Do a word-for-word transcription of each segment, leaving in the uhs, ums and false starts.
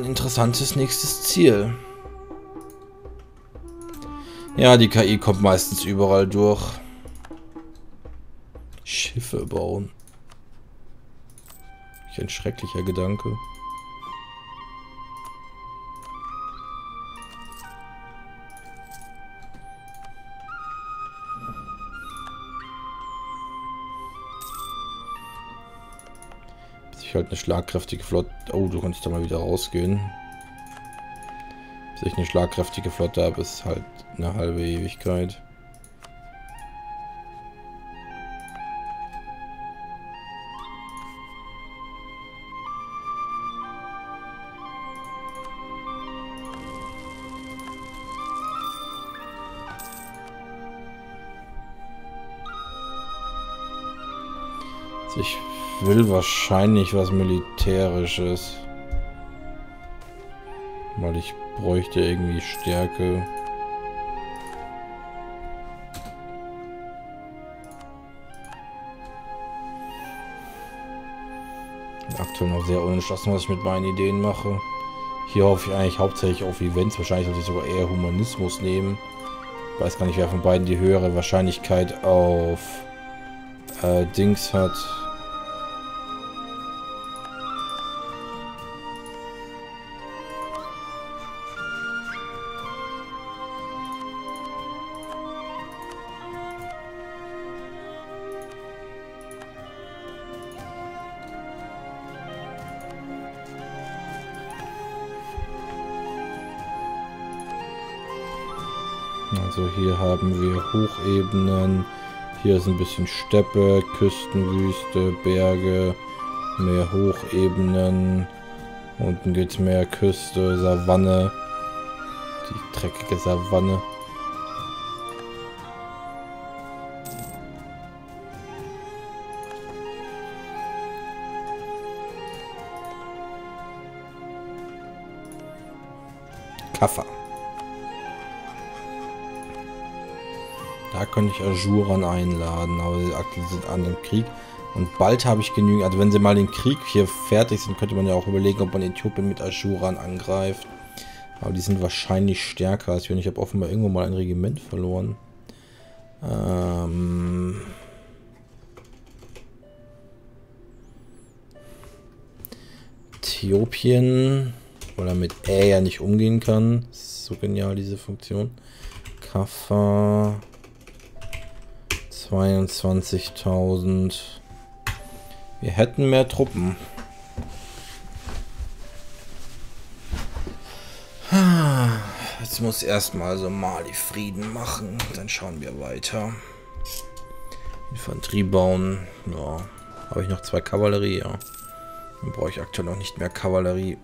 Ein interessantes nächstes Ziel. Ja, die K I kommt meistens überall durch. Schiffe bauen. Ein schrecklicher Gedanke. Bis ich halt eine schlagkräftige Flotte... Oh, du kannst da mal wieder rausgehen. Bis ich eine schlagkräftige Flotte habe, ist halt eine halbe Ewigkeit. Ich will wahrscheinlich was Militärisches. Weil ich bräuchte irgendwie Stärke. Aktuell noch sehr unentschlossen, was ich mit meinen Ideen mache. Hier hoffe ich eigentlich hauptsächlich auf Events. Wahrscheinlich sollte ich sogar eher Humanismus nehmen. Ich weiß gar nicht, wer von beiden die höhere Wahrscheinlichkeit auf äh, Dings hat. Also hier haben wir Hochebenen, hier ist ein bisschen Steppe, Küstenwüste, Berge, mehr Hochebenen, unten geht's mehr Küste, Savanne, die dreckige Savanne. Kaffa. Da könnte ich Ajuran einladen, aber die Akten sind an dem Krieg. Und bald habe ich genügend, also wenn sie mal den Krieg hier fertig sind, könnte man ja auch überlegen, ob man Äthiopien mit Ajuran angreift. Aber die sind wahrscheinlich stärker als wir. Ich habe offenbar irgendwo mal ein Regiment verloren. Ähm Äthiopien, weil er mit Ä ja nicht umgehen kann. Das ist so genial, diese Funktion. Kaffa... zweiundzwanzigtausend. Wir hätten mehr Truppen. Jetzt muss erstmal Somali Frieden machen. Dann schauen wir weiter. Infanterie bauen. Ja. Habe ich noch zwei Kavallerie? Ja. Dann brauche ich aktuell noch nicht mehr Kavallerie.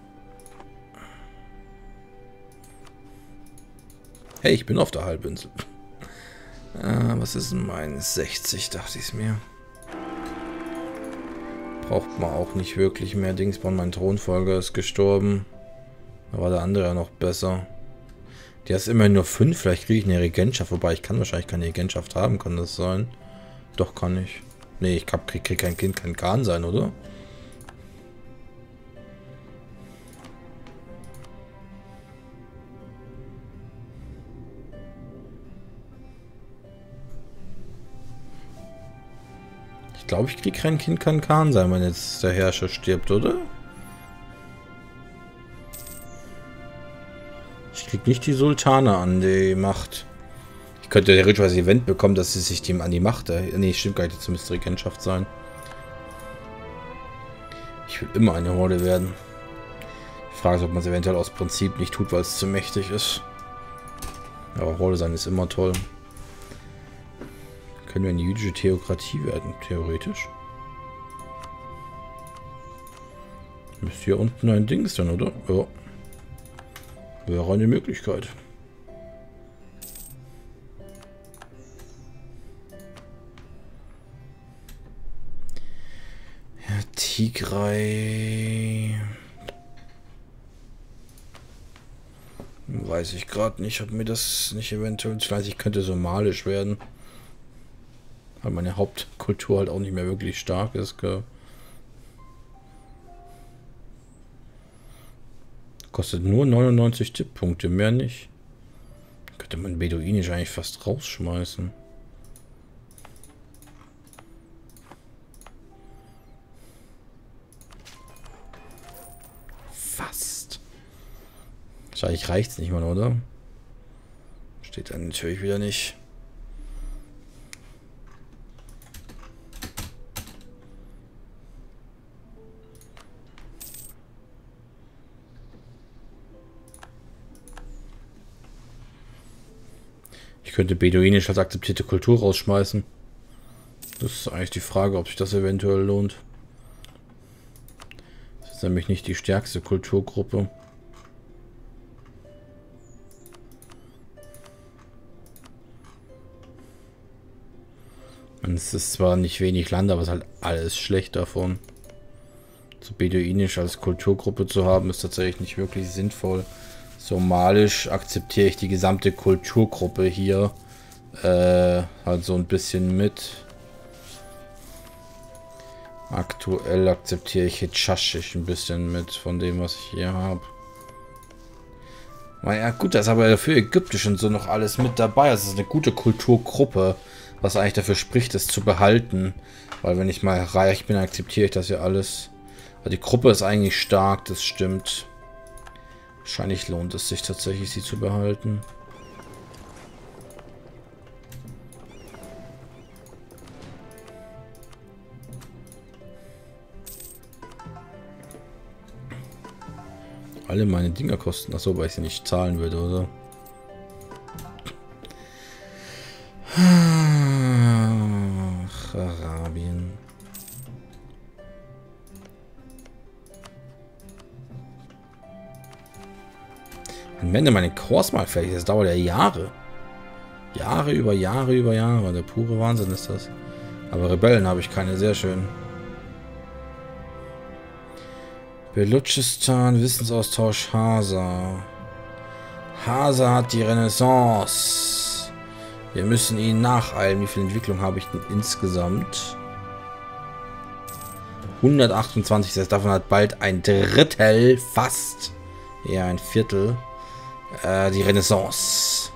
Hey, ich bin auf der Halbinsel. Ah, was ist denn meines? sechzig, dachte ich mir. Braucht man auch nicht wirklich mehr Dings. Mein Thronfolger ist gestorben. Da war der andere ja noch besser. Der ist immerhin nur fünf. Vielleicht kriege ich eine Regentschaft. Wobei ich kann wahrscheinlich keine Regentschaft haben. Kann das sein? Doch, kann ich. Nee, ich kriege krieg kein Kind. Kann Khan sein, oder? Ich glaube, ich kriege kein Kind, kann Khan sein, wenn jetzt der Herrscher stirbt, oder? Ich kriege nicht die Sultane an die Macht. Ich könnte theoretisch das Event bekommen, dass sie sich dem an die Macht... Nee, stimmt gar nicht, jetzt müsste Regentschaft sein. Ich will immer eine Horde werden. Die Frage ist, ob man es eventuell aus Prinzip nicht tut, weil es zu mächtig ist. Aber Horde sein ist immer toll. Können wir eine jüdische Theokratie werden, theoretisch. Müsste hier unten ein Dings sein, oder? Ja. Wäre eine Möglichkeit. Ja, Tigray... Weiß ich gerade nicht, ob mir das nicht eventuell... Vielleicht ich könnte somalisch werden. Weil meine Hauptkultur halt auch nicht mehr wirklich stark ist. Gell? Kostet nur neunundneunzig Tipppunkte, mehr nicht. Könnte man Beduinisch eigentlich fast rausschmeißen. Fast. Wahrscheinlich reicht es nicht mal, oder? Steht dann natürlich wieder nicht. Könnte Beduinisch als akzeptierte Kultur rausschmeißen. Das ist eigentlich die Frage, ob sich das eventuell lohnt. Das ist nämlich nicht die stärkste Kulturgruppe. Und es ist zwar nicht wenig Land, aber es ist halt alles schlecht davon. So Beduinisch als Kulturgruppe zu haben, ist tatsächlich nicht wirklich sinnvoll. Somalisch akzeptiere ich die gesamte Kulturgruppe hier äh, halt so ein bisschen mit. Aktuell akzeptiere ich Hitschaschisch ein bisschen mit von dem, was ich hier habe. Naja, gut, da ist aber dafür Ägyptisch und so noch alles mit dabei. Das ist eine gute Kulturgruppe, was eigentlich dafür spricht, das zu behalten. Weil wenn ich mal reich bin, akzeptiere ich das ja alles. Aber die Gruppe ist eigentlich stark, das stimmt. Wahrscheinlich lohnt es sich tatsächlich, sie zu behalten. Alle meine Dinger kosten. Achso, weil ich sie nicht zahlen würde, oder? Ach, Arabien. Wenn meine Kurs mal fertig ist, das dauert ja Jahre. Jahre über Jahre über Jahre. Der pure Wahnsinn ist das. Aber Rebellen habe ich keine, sehr schön. Belutschistan, Wissensaustausch, Hasa. Hasa hat die Renaissance. Wir müssen ihnen nacheilen. Wie viel Entwicklung habe ich denn insgesamt? hundertachtundzwanzig, das heißt, davon hat bald ein Drittel, fast, eher ein Viertel. Die Renaissance.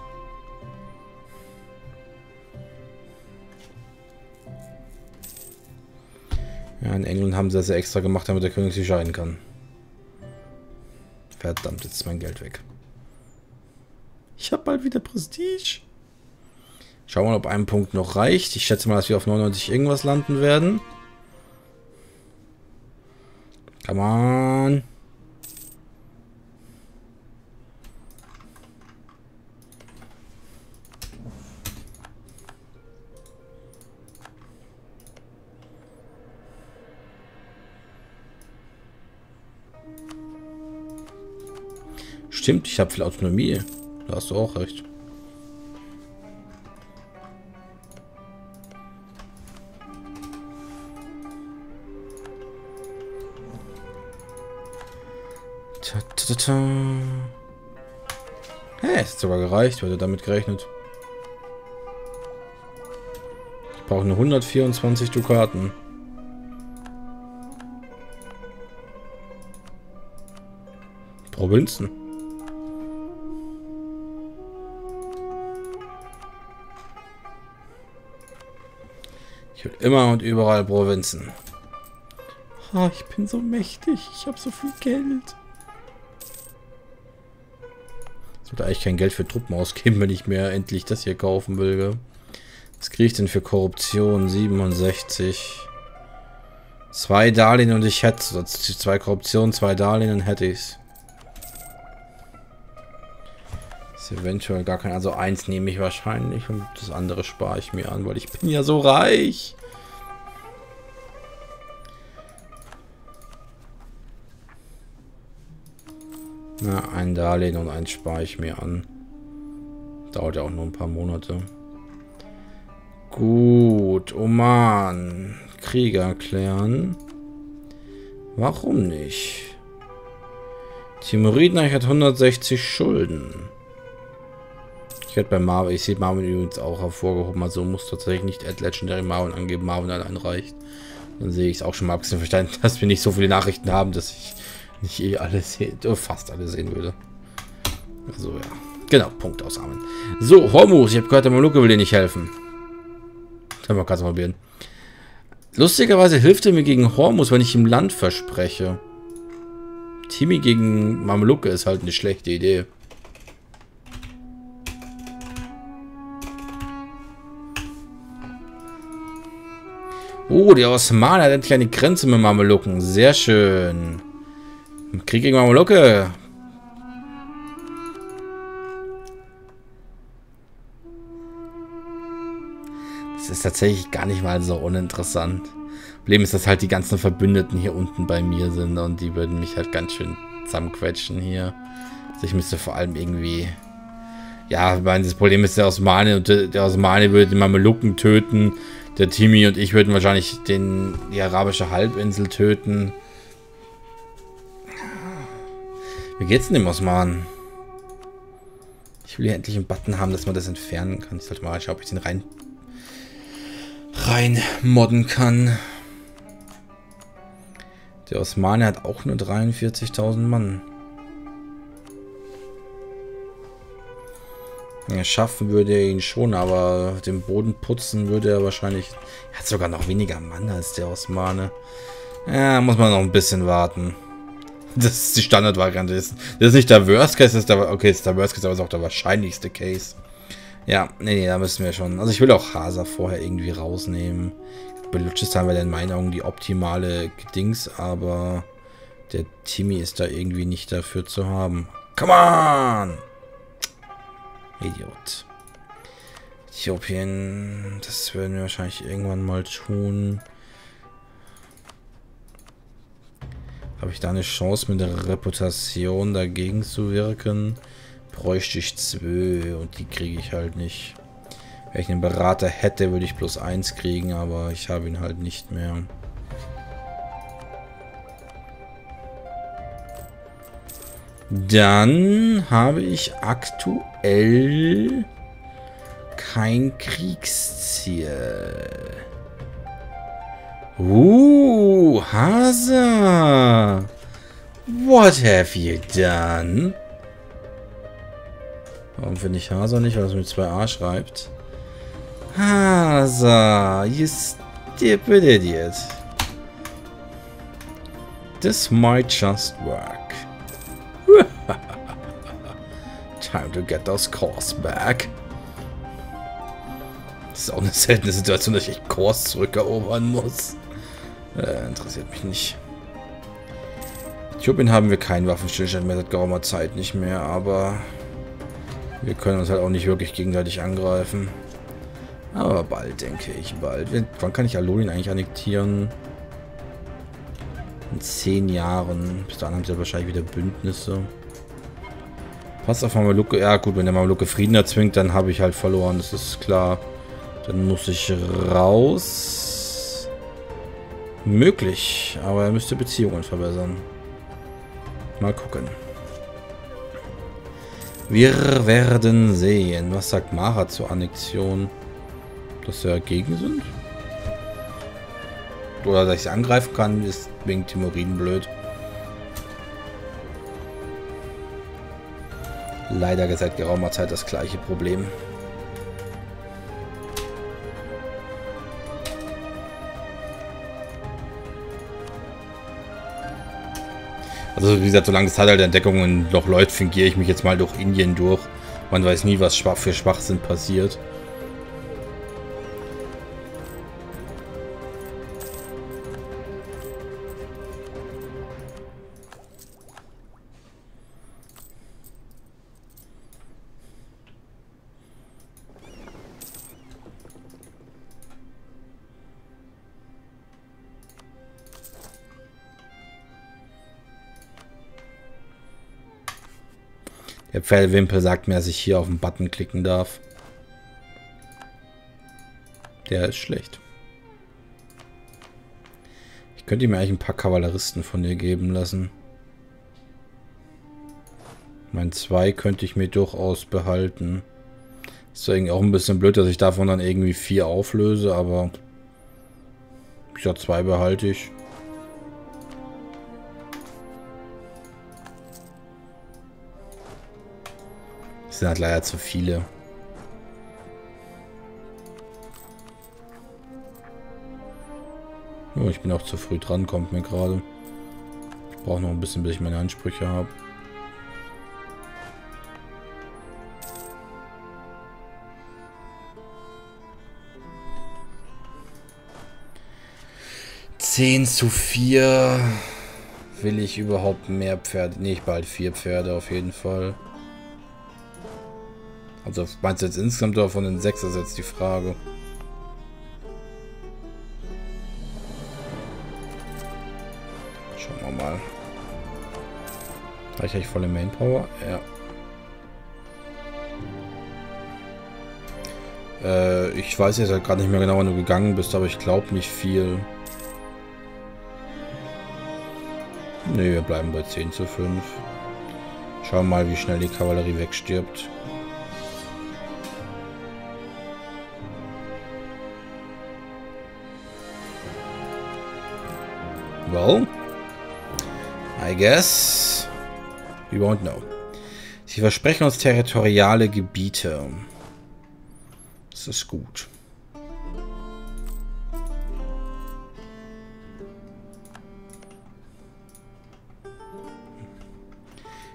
Ja, in England haben sie das ja extra gemacht, damit der König sich scheiden kann. Verdammt, jetzt ist mein Geld weg. Ich habe bald wieder Prestige. Schauen wir mal, ob ein Punkt noch reicht. Ich schätze mal, dass wir auf neunundneunzig irgendwas landen werden. Come on. Stimmt, ich habe viel Autonomie. Da hast du auch recht. Ta -ta -ta -ta. Hey, es hat sogar gereicht, weil du damit gerechnet. Ich brauche nur hundertvierundzwanzig Dukaten. Provinzen. Ich will immer und überall Provinzen. Oh, ich bin so mächtig. Ich habe so viel Geld. Ich sollte eigentlich kein Geld für Truppen ausgeben, wenn ich mir endlich das hier kaufen will. Gell? Was kriege ich denn für Korruption? siebenundsechzig. Zwei Darlehen und ich hätte es. Zwei Korruption, zwei Darlehen und hätte ich es. Eventuell gar kein, also eins nehme ich wahrscheinlich und das andere spare ich mir an, weil ich bin ja so reich. Na, ein Darlehen und eins spare ich mir an. Dauert ja auch nur ein paar Monate. Gut, Oman. Krieg erklären. Warum nicht? Timuridenreich hat hundertsechzig Schulden. Ich werde bei Marvin, ich sehe Marvin übrigens auch hervorgehoben, also muss tatsächlich nicht at Legendary Marvin angeben, Marvin allein reicht. Dann sehe ich es auch schon mal abgesehen verstanden, dass wir nicht so viele Nachrichten haben, dass ich nicht eh alles, fast alles sehen würde. Also ja, genau, Punkt ausarmen. So, Hormus, ich habe gehört, der Maluke will dir nicht helfen. Können wir ganz mal probieren. Lustigerweise hilft er mir gegen Hormus, wenn ich ihm Land verspreche. Timmy gegen Mamelucke ist halt eine schlechte Idee. Oh, der Osman hat endlich eine Grenze mit Mamelucken. Sehr schön. Krieg gegen Mamelucke. Das ist tatsächlich gar nicht mal so uninteressant. Problem ist, dass halt die ganzen Verbündeten hier unten bei mir sind und die würden mich halt ganz schön zusammenquetschen hier. Also ich müsste vor allem irgendwie... Ja, ich meine, das Problem ist, der Osmane und der Osmane würde den Mamelucken töten. Der Timmy und ich würden wahrscheinlich den, die arabische Halbinsel töten. Wie geht's denn dem Osman? Ich will hier endlich einen Button haben, dass man das entfernen kann. Ich sollte mal schauen, ob ich den rein... rein modden kann. Der Osmane hat auch nur dreiundvierzigtausend Mann. Ja, schaffen würde er ihn schon, aber den Boden putzen würde er wahrscheinlich... Er hat sogar noch weniger Mann als der Osmane. Ja, muss man noch ein bisschen warten. Das ist die Standardvariante. Das ist nicht der Worst Case, das ist der... Okay, das ist der Worst Case, aber es ist auch der wahrscheinlichste Case. Ja, nee, nee, da müssen wir schon... Also ich will auch Hasa vorher irgendwie rausnehmen. Belutschistan wäre in meinen Augen die optimale Dings, aber der Timmy ist da irgendwie nicht dafür zu haben. Come on! Idiot. Äthiopien, das werden wir wahrscheinlich irgendwann mal tun. Habe ich da eine Chance, mit der Reputation dagegen zu wirken? Bräuchte ich zwei und die kriege ich halt nicht. Wenn ich einen Berater hätte, würde ich bloß eins kriegen, aber ich habe ihn halt nicht mehr. Dann habe ich aktuell kein Kriegsziel. Uh, Hasa! What have you done? Warum finde ich Hasa nicht, weil es mit zwei a schreibt? Hasa, you stupid idiot. This might just work. Time to get those cores back. Das ist auch eine seltene Situation, dass ich echt Cores zurückerobern muss. Äh, interessiert mich nicht. Äthiopien haben wir keinen Waffenstillstand mehr seit geraumer Zeit nicht mehr, aber... Wir können uns halt auch nicht wirklich gegenseitig angreifen. Aber bald, denke ich, bald. Wann kann ich Alolin eigentlich annektieren? In zehn Jahren. Bis dahin haben sie ja wahrscheinlich wieder Bündnisse. Passt auf Mamelucke. Ja gut, wenn der Mamelucke Frieden erzwingt, dann habe ich halt verloren. Das ist klar. Dann muss ich raus. Möglich. Aber er müsste Beziehungen verbessern. Mal gucken. Wir werden sehen. Was sagt Mara zur Annexion? Dass wir dagegen sind? Oder dass ich sie angreifen kann, ist wegen Timuriden blöd. Leider seit geraumer Zeit das gleiche Problem. Also wie gesagt, solange das Teil der Entdeckung in Loch Lloyd fingiere ich mich jetzt mal durch Indien durch. Man weiß nie, was für Schwachsinn passiert. Der Pferdewimpel sagt mir, dass ich hier auf den Button klicken darf. Der ist schlecht. Ich könnte mir eigentlich ein paar Kavalleristen von dir geben lassen. Mein zwei könnte ich mir durchaus behalten. Ist irgendwie auch ein bisschen blöd, dass ich davon dann irgendwie vier auflöse, aber... Ich sag, zwei behalte ich. sind halt leider zu viele. Oh, ich bin auch zu früh dran, kommt mir gerade. Ich brauche noch ein bisschen, bis ich meine Ansprüche habe. zehn zu vier. Will ich überhaupt mehr Pferde? Ne, ich behalte vier Pferde auf jeden Fall. Also meinst du jetzt insgesamt oder von den sechs? Das ist jetzt die Frage. Schauen wir mal. Habe ich eigentlich volle Manpower? Ja. Äh, ich weiß jetzt halt gerade nicht mehr genau, wann du gegangen bist, aber ich glaube nicht viel. Ne, wir bleiben bei zehn zu fünf. Schauen wir mal, wie schnell die Kavallerie wegstirbt. Well, I guess we won't know. Sie versprechen uns territoriale Gebiete. Das ist gut.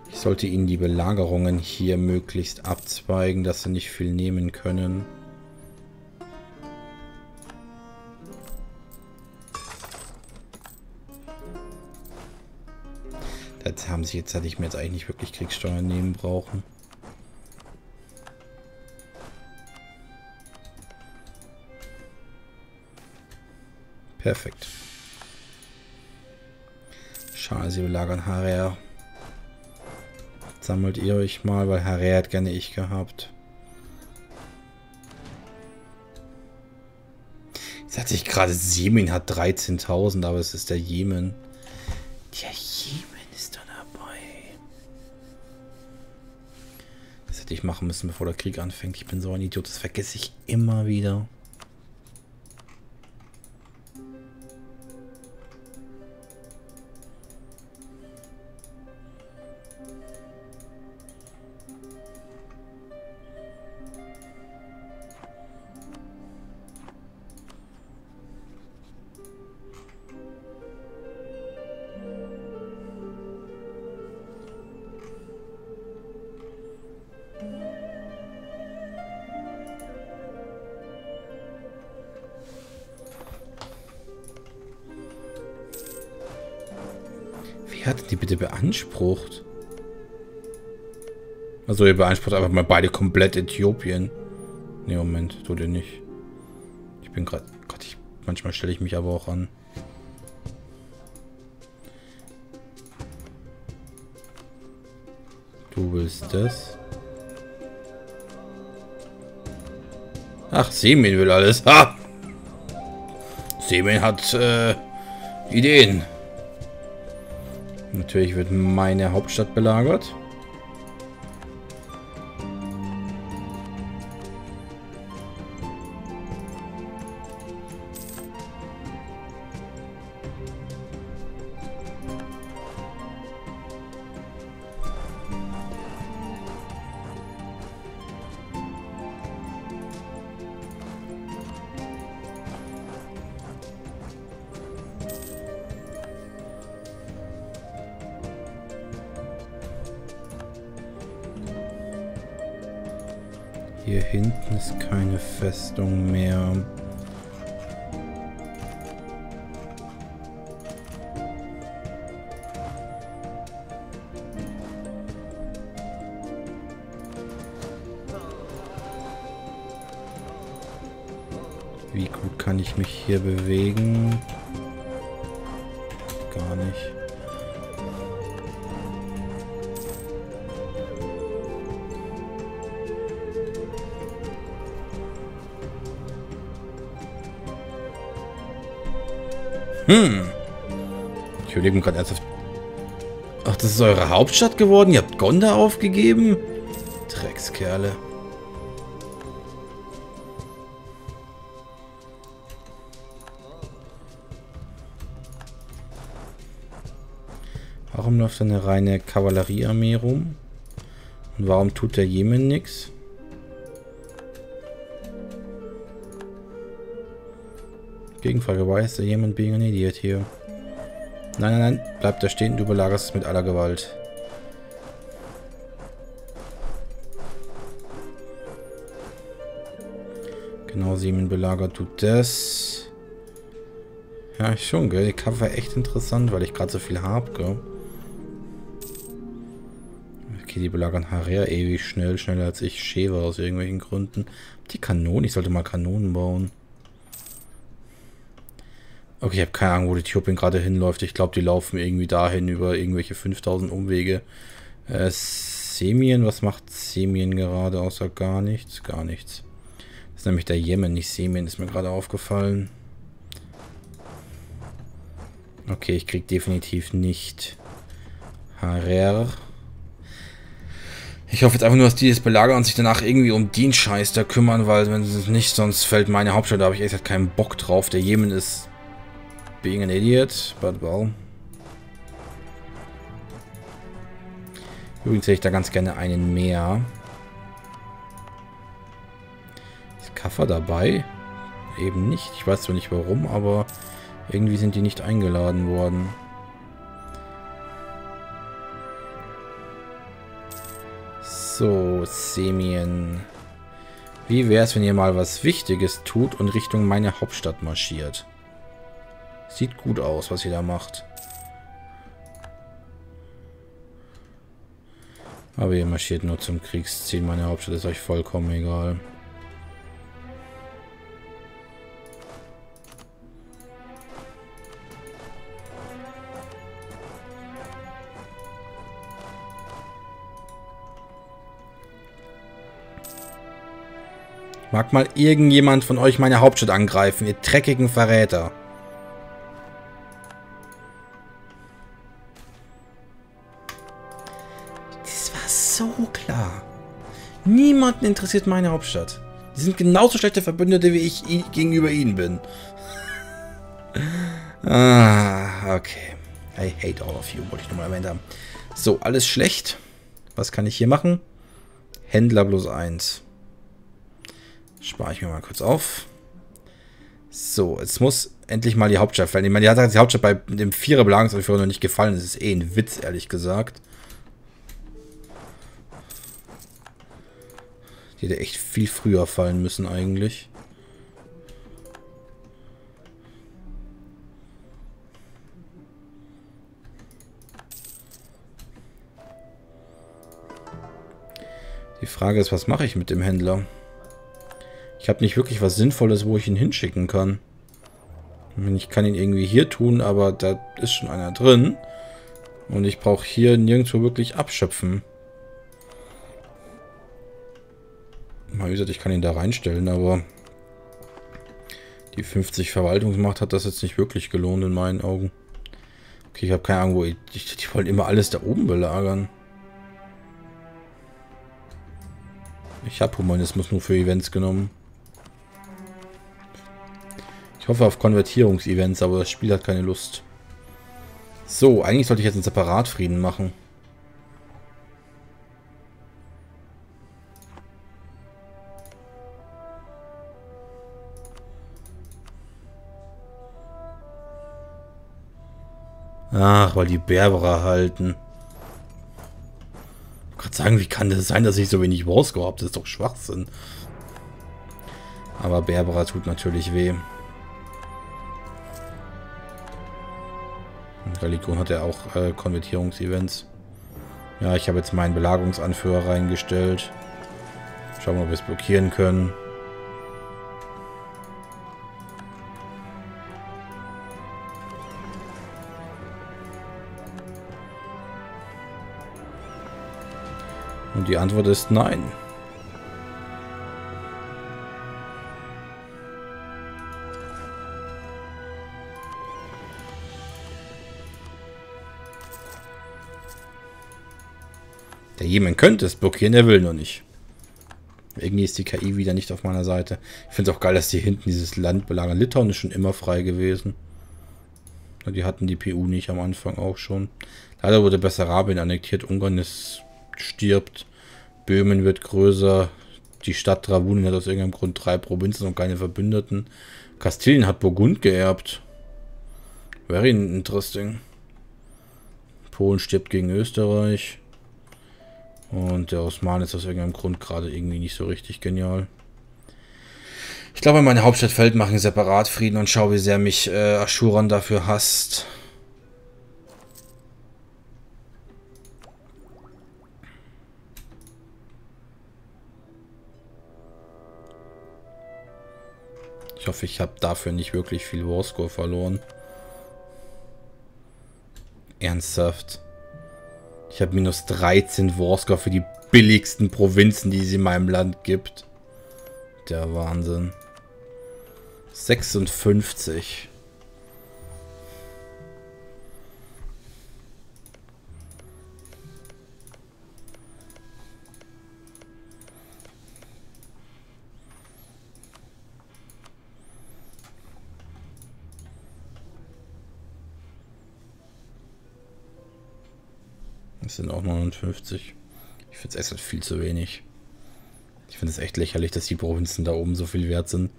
Ich sollte ihnen die Belagerungen hier möglichst abzweigen, dass sie nicht viel nehmen können. Das haben sie jetzt, hätte ich mir jetzt eigentlich nicht wirklich Kriegssteuern nehmen brauchen. Perfekt. Schade, sie belagern Harea. Sammelt ihr euch mal, weil Harea hat gerne ich gehabt. Jetzt hatte ich gerade, Jemen hat dreizehntausend, aber es ist der Jemen. Der Jemen. Ich machen müssen, bevor der Krieg anfängt. Ich bin so ein Idiot, das vergesse ich immer wieder. Hat die bitte beansprucht? Also ihr beansprucht einfach mal beide komplett Äthiopien. Ne, Moment, tut ihr nicht. Ich bin gerade... Gott, ich, manchmal stelle ich mich aber auch an. Du willst das? Ach, Semin will alles. Ha! Semin hat äh, Ideen. Natürlich wird meine Hauptstadt belagert. Hier hinten ist keine Festung mehr. Wie gut kann ich mich hier bewegen? Gar nicht. Hm. Ich überlege mir gerade ernsthaft. Ach, das ist eure Hauptstadt geworden? Ihr habt Gonda aufgegeben? Dreckskerle. Warum läuft da eine reine Kavalleriearmee rum? Und warum tut der Jemen nichts? Gegenfrage, why is the Jemen being an idiot here? Nein, nein, nein, bleib da stehen, du belagerst es mit aller Gewalt. Genau, Jemen belagert, tut das. Ja, schon, gell? Die Karte war echt interessant, weil ich gerade so viel habe, gell? Okay, die belagern Harea ewig schnell, schneller als ich Sheva aus irgendwelchen Gründen. Die Kanonen, ich sollte mal Kanonen bauen. Okay, ich habe keine Ahnung, wo die Äthiopien gerade hinläuft. Ich glaube, die laufen irgendwie dahin über irgendwelche fünftausend Umwege. Äh, Semien, was macht Semien gerade außer gar nichts? Gar nichts. Das ist nämlich der Jemen, nicht Semien, ist mir gerade aufgefallen. Okay, ich krieg definitiv nicht Harer. Ich hoffe jetzt einfach nur, dass die das belagern und sich danach irgendwie um den Scheiß da kümmern, weil wenn sie es nicht, sonst fällt meine Hauptstadt, da habe ich echt keinen Bock drauf. Der Jemen ist being an idiot, but well. Übrigens hätte ich da ganz gerne einen mehr. Ist Kaffa dabei? Eben nicht. Ich weiß zwar nicht warum, aber irgendwie sind die nicht eingeladen worden. So, Semien. Wie wäre es, wenn ihr mal was Wichtiges tut und Richtung meine Hauptstadt marschiert? Sieht gut aus, was ihr da macht. Aber ihr marschiert nur zum Kriegsziel. Meine Hauptstadt ist euch vollkommen egal. Mag mal irgendjemand von euch meine Hauptstadt angreifen, ihr dreckigen Verräter. Das war so klar. Niemanden interessiert meine Hauptstadt. Die sind genauso schlechte Verbündete, wie ich gegenüber ihnen bin. Ah, okay. I hate all of you, wollte ich nochmal erwähnt haben. So, alles schlecht. Was kann ich hier machen? Händler bloß eins. Spare ich mir mal kurz auf. So, jetzt muss endlich mal die Hauptstadt fallen. Ich meine, die hat die Hauptstadt bei dem Vierer Belagungsführer noch nicht gefallen. Das ist eh ein Witz, ehrlich gesagt. Die hätte echt viel früher fallen müssen eigentlich. Die Frage ist, was mache ich mit dem Händler? Ich habe nicht wirklich was Sinnvolles, wo ich ihn hinschicken kann. Ich kann ihn irgendwie hier tun, aber da ist schon einer drin. Und ich brauche hier nirgendwo wirklich abschöpfen. Mal wie gesagt, ich kann ihn da reinstellen, aber die fünfzig Verwaltungsmacht hat das jetzt nicht wirklich gelohnt in meinen Augen. Okay, ich habe keine Ahnung, wo ich, die, die wollen immer alles da oben belagern. Ich habe Humanismus nur für Events genommen. Ich hoffe auf Konvertierungsevents, aber das Spiel hat keine Lust. So, eigentlich sollte ich jetzt einen Separatfrieden machen. Ach, weil die Berberer halten. Ich wollte gerade sagen, wie kann das sein, dass ich so wenig Warscore habe? Das ist doch Schwachsinn. Aber Berberer tut natürlich weh. Religion hat ja auch äh, Konvertierungsevents. Ja, ich habe jetzt meinen Belagerungsanführer reingestellt. Schauen wir, ob wir es blockieren können. Und die Antwort ist nein. Der Jemen könnte es blockieren, der will nur nicht. Irgendwie ist die K I wieder nicht auf meiner Seite. Ich finde es auch geil, dass die hinten dieses Land belagern. Litauen ist schon immer frei gewesen. Die hatten die P U nicht am Anfang auch schon. Leider wurde Bessarabien annektiert. Ungarn ist stirbt. Böhmen wird größer. Die Stadt Dravunin hat aus irgendeinem Grund drei Provinzen und keine Verbündeten. Kastilien hat Burgund geerbt. Very interesting. Polen stirbt gegen Österreich. Und der Osman ist aus irgendeinem Grund gerade irgendwie nicht so richtig genial. Ich glaube, meine Hauptstadt Feld machen Separatfrieden und schau, wie sehr mich äh, Aschuran dafür hasst. Ich hoffe, ich habe dafür nicht wirklich viel Warscore verloren. Ernsthaft. Ich habe minus dreizehn Warscore für die billigsten Provinzen, die es in meinem Land gibt. Der Wahnsinn. sechsundfünfzig. Das sind auch neunundfünfzig. Ich finde es echt viel zu wenig. Ich finde es echt lächerlich, dass die Provinzen da oben so viel wert sind.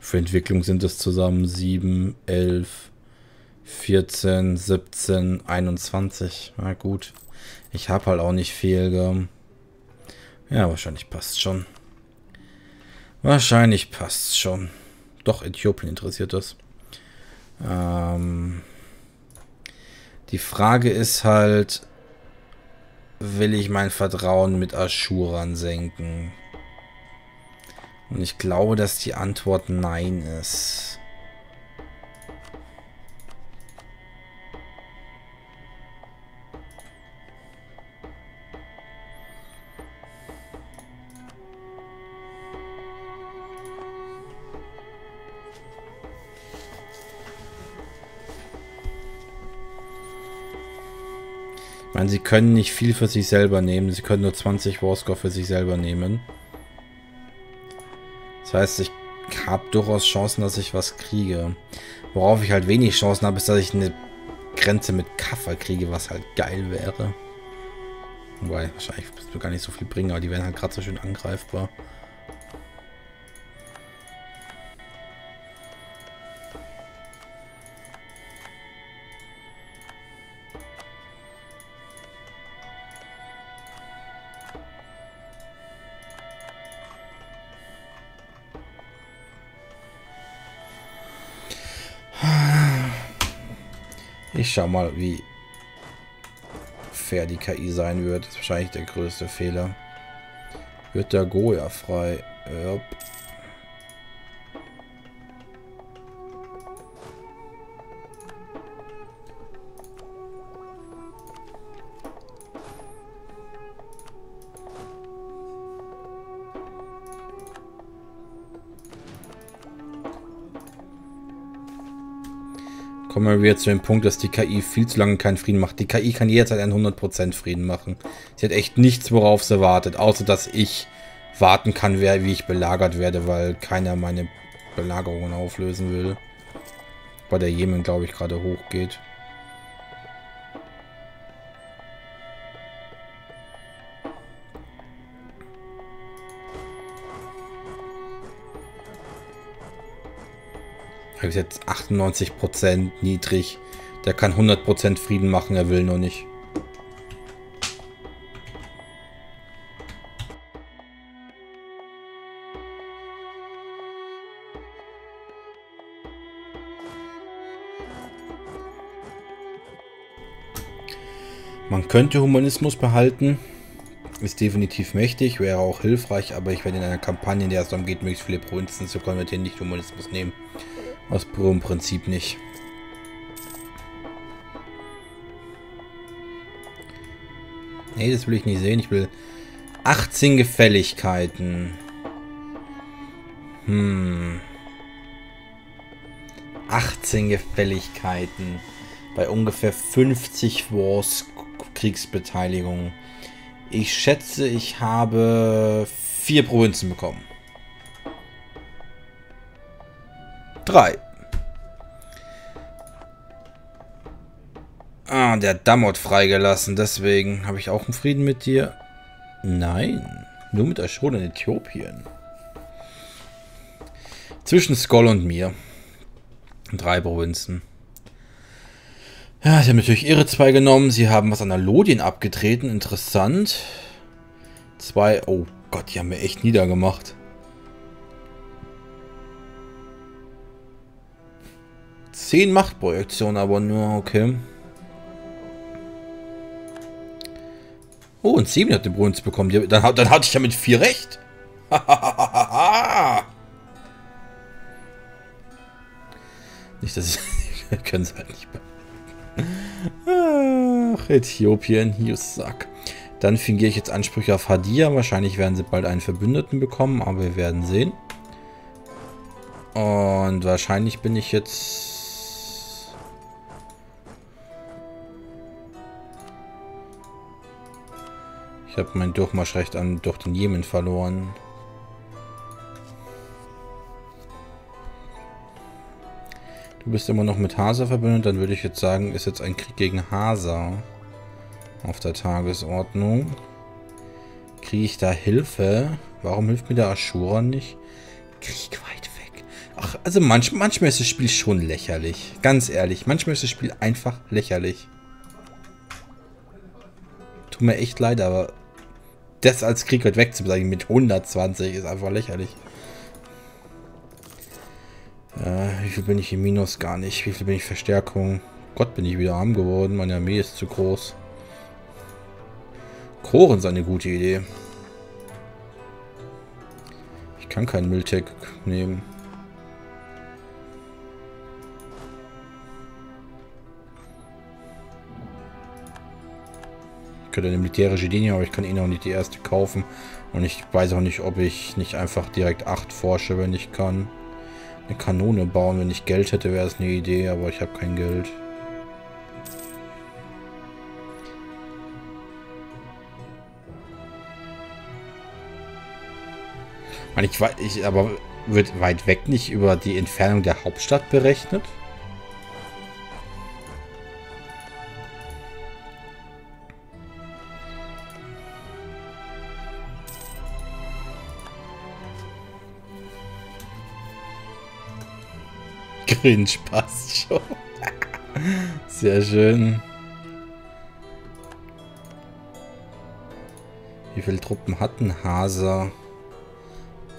Für Entwicklung sind es zusammen sieben, elf, vierzehn, siebzehn, einundzwanzig. Na gut. Ich habe halt auch nicht viel. Gell? Ja, wahrscheinlich passt schon. Wahrscheinlich passt schon. Doch, Äthiopien interessiert das. Ähm, die Frage ist halt... Will ich mein Vertrauen mit Aschuran senken? Und ich glaube, dass die Antwort nein ist. Ich meine, sie können nicht viel für sich selber nehmen. Sie können nur zwanzig Warscore für sich selber nehmen. Das heißt, ich habe durchaus Chancen, dass ich was kriege. Worauf ich halt wenig Chancen habe, ist, dass ich eine Grenze mit Kaffer kriege, was halt geil wäre. Wobei, wahrscheinlich wird gar nicht so viel bringen, aber die wären halt gerade so schön angreifbar. Ich schau mal, wie fair die K I sein wird. Das ist wahrscheinlich der größte Fehler. Wird der Goya frei? Yep. Kommen wir jetzt zu dem Punkt, dass die K I viel zu lange keinen Frieden macht. Die K I kann jederzeit einen hundert Prozent Frieden machen. Sie hat echt nichts, worauf sie wartet, außer dass ich warten kann, wer, wie ich belagert werde, weil keiner meine Belagerungen auflösen will. Bei der Jemen, glaube ich, gerade hochgeht. Ist jetzt achtundneunzig Prozent niedrig. Der kann hundert Prozent Frieden machen, er will noch nicht. Man könnte Humanismus behalten. Ist definitiv mächtig, wäre auch hilfreich, aber ich werde in einer Kampagne, in der es darum geht, möglichst viele Provinzen zu konvertieren, nicht Humanismus nehmen. Aus purem Prinzip nicht. Nee, das will ich nicht sehen. Ich will achtzehn Gefälligkeiten. Hm. achtzehn Gefälligkeiten. Bei ungefähr fünfzig Wars Kriegsbeteiligung. Ich schätze, ich habe vier Provinzen bekommen. drei. Ah, der Damot freigelassen. Deswegen habe ich auch einen Frieden mit dir. Nein. Nur mit Ashur in Äthiopien. Zwischen Skoll und mir. Drei Provinzen. Ja, sie haben natürlich ihre zwei genommen. Sie haben was an Alodien abgetreten. Interessant. Zwei. Oh Gott, die haben wir echt niedergemacht. Zehn Machtprojektionen, aber nur, okay. Oh, und sieben hat den Brunnen bekommen. Die, dann, dann hatte ich ja mit vier recht. Nicht, dass ich... können es halt nicht mehr. Ach, Äthiopien, you suck. Dann fingiere ich jetzt Ansprüche auf Hadia. Wahrscheinlich werden sie bald einen Verbündeten bekommen, aber wir werden sehen. Und wahrscheinlich bin ich jetzt... Ich habe mein Durchmarschrecht an durch den Jemen verloren. Du bist immer noch mit Hasa verbündet, dann würde ich jetzt sagen, ist jetzt ein Krieg gegen Hasa auf der Tagesordnung. Kriege ich da Hilfe? Warum hilft mir der Ashura nicht? Krieg weit weg. Ach, also manch, manchmal ist das Spiel schon lächerlich. Ganz ehrlich, manchmal ist das Spiel einfach lächerlich. Tut mir echt leid, aber das als Krieg weit weg zu sagen mit hundertzwanzig ist einfach lächerlich. Äh, wie viel bin ich im Minus? Gar nicht. Wie viel bin ich Verstärkung? Gott, bin ich wieder arm geworden. Meine Armee ist zu groß. Koren ist eine gute Idee. Ich kann keinen Mülltech nehmen. Ich könnte eine militärische Linie, aber ich kann eh noch nicht die erste kaufen. Und ich weiß auch nicht, ob ich nicht einfach direkt acht forsche, wenn ich kann. Eine Kanone bauen, wenn ich Geld hätte, wäre es eine Idee, aber ich habe kein Geld. Ich weiß, ich, aber wird weit weg nicht über die Entfernung der Hauptstadt berechnet? Grinch passt schon. Sehr schön. Wie viele Truppen hatten Hasa?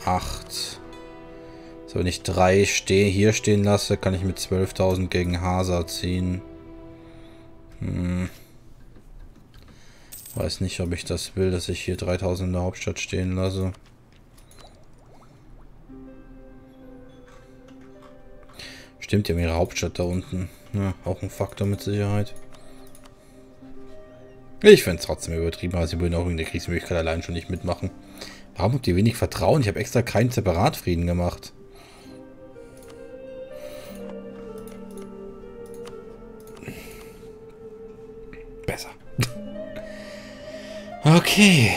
acht. So, wenn ich drei steh hier stehen lasse, kann ich mit zwölftausend gegen Hasa ziehen. Hm. Weiß nicht, ob ich das will, dass ich hier dreitausend in der Hauptstadt stehen lasse. Stimmt, ja, ihre Hauptstadt da unten. Ja, auch ein Faktor mit Sicherheit. Ich finde es trotzdem übertrieben, aber sie würden auch in der Kriegsmöglichkeit allein schon nicht mitmachen. Warum habt ihr wenig Vertrauen? Ich habe extra keinen Separatfrieden gemacht. Besser. Okay.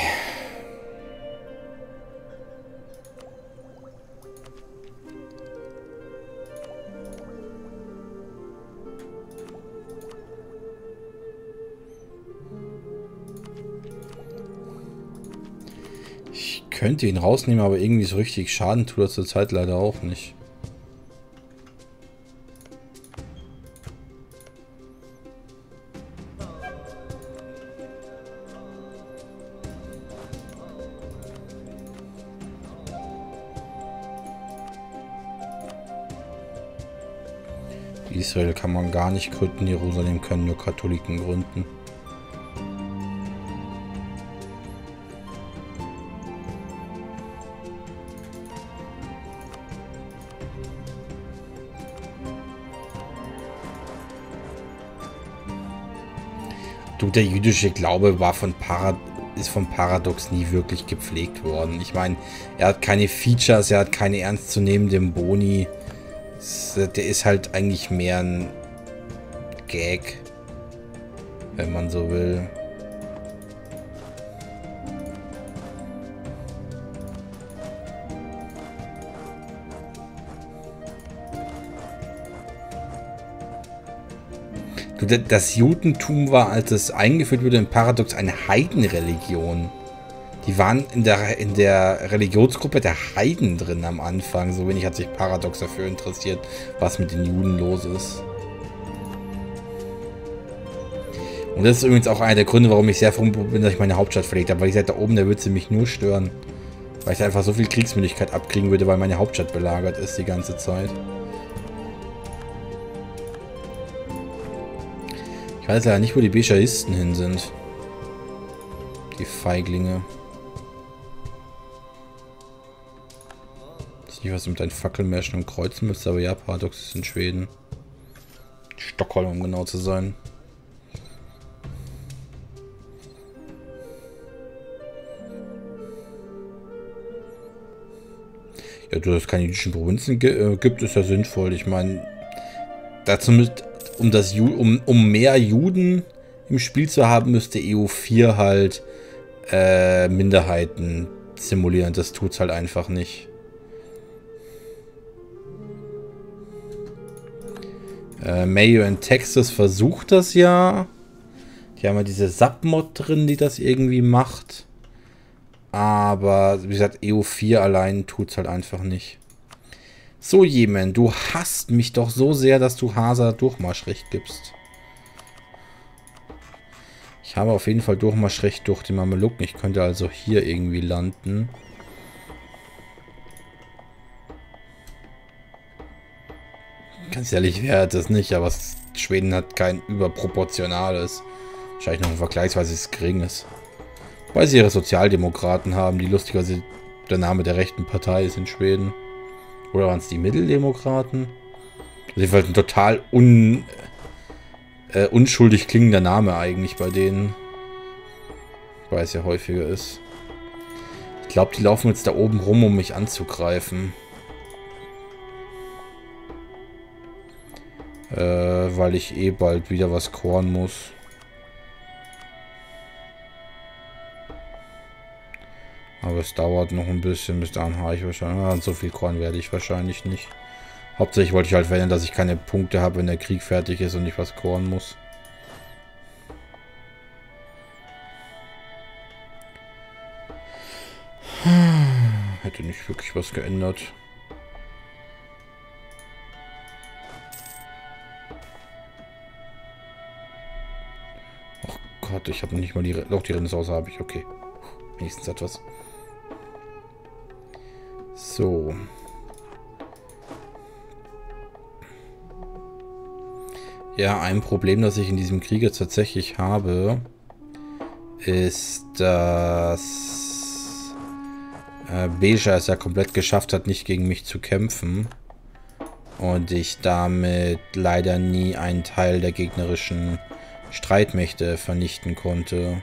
Könnte ihn rausnehmen, aber irgendwie so richtig Schaden tut er zurzeit leider auch nicht. Israel kann man gar nicht gründen, Jerusalem können nur Katholiken gründen. Der jüdische Glaube war von Parad ist von Paradox nie wirklich gepflegt worden. Ich meine, er hat keine Features, er hat keine ernstzunehmenden Boni. Der ist halt eigentlich mehr ein Gag, wenn man so will. Das Judentum war, als es eingeführt wurde, in Paradox eine Heidenreligion. Die waren in der, in der Religionsgruppe der Heiden drin am Anfang. So wenig hat sich Paradox dafür interessiert, was mit den Juden los ist. Und das ist übrigens auch einer der Gründe, warum ich sehr froh bin, dass ich meine Hauptstadt verlegt habe. Weil ich seit da oben, da würde sie mich nur stören. Weil ich einfach so viel Kriegsmüdigkeit abkriegen würde, weil meine Hauptstadt belagert ist die ganze Zeit. Ich weiß leider nicht, wo die Beschaisten hin sind. Die Feiglinge. Ich weiß nicht, was mit deinen Fackelmärschen und Kreuzen müsste, aber ja, Paradox ist in Schweden. Stockholm, um genau zu sein. Ja, dass es keine jüdischen Provinzen gibt, ist ja sinnvoll. Ich meine, dazu mit, um, das Ju um, um mehr Juden im Spiel zu haben, müsste E U vier halt äh, Minderheiten simulieren. Das tut es halt einfach nicht. Äh, Mayo in Texas versucht das ja. Die haben ja diese Submod drin, die das irgendwie macht. Aber, wie gesagt, E U vier allein tut's halt einfach nicht. So, Jemen, du hasst mich doch so sehr, dass du Hasa Durchmarschrecht gibst. Ich habe auf jeden Fall Durchmarschrecht durch die Mameluken. Ich könnte also hier irgendwie landen. Ganz ehrlich, wäre das nicht, aber Schweden hat kein überproportionales. Wahrscheinlich noch ein vergleichsweise geringes. Weil sie ihre Sozialdemokraten haben, die lustigerweise der Name der rechten Partei ist in Schweden. Oder waren es die Mitteldemokraten? Also jedenfalls ein total un, äh, unschuldig klingender Name eigentlich bei denen. Weil es ja häufiger ist. Ich glaube, die laufen jetzt da oben rum, um mich anzugreifen. Äh, weil ich eh bald wieder was koren muss. Aber es dauert noch ein bisschen, bis dahin habe ich wahrscheinlich... Ah, so viel Korn werde ich wahrscheinlich nicht. Hauptsächlich wollte ich halt verhindern, dass ich keine Punkte habe, wenn der Krieg fertig ist und ich was koren muss. Hätte nicht wirklich was geändert. Ach Gott, ich habe noch nicht mal die... Doch, die Renaissance habe ich, okay. Nächstens etwas. So. Ja, ein Problem, das ich in diesem Krieg jetzt tatsächlich habe, ist, dass äh, Beja es ja komplett geschafft hat, nicht gegen mich zu kämpfen. Und ich damit leider nie einen Teil der gegnerischen Streitmächte vernichten konnte.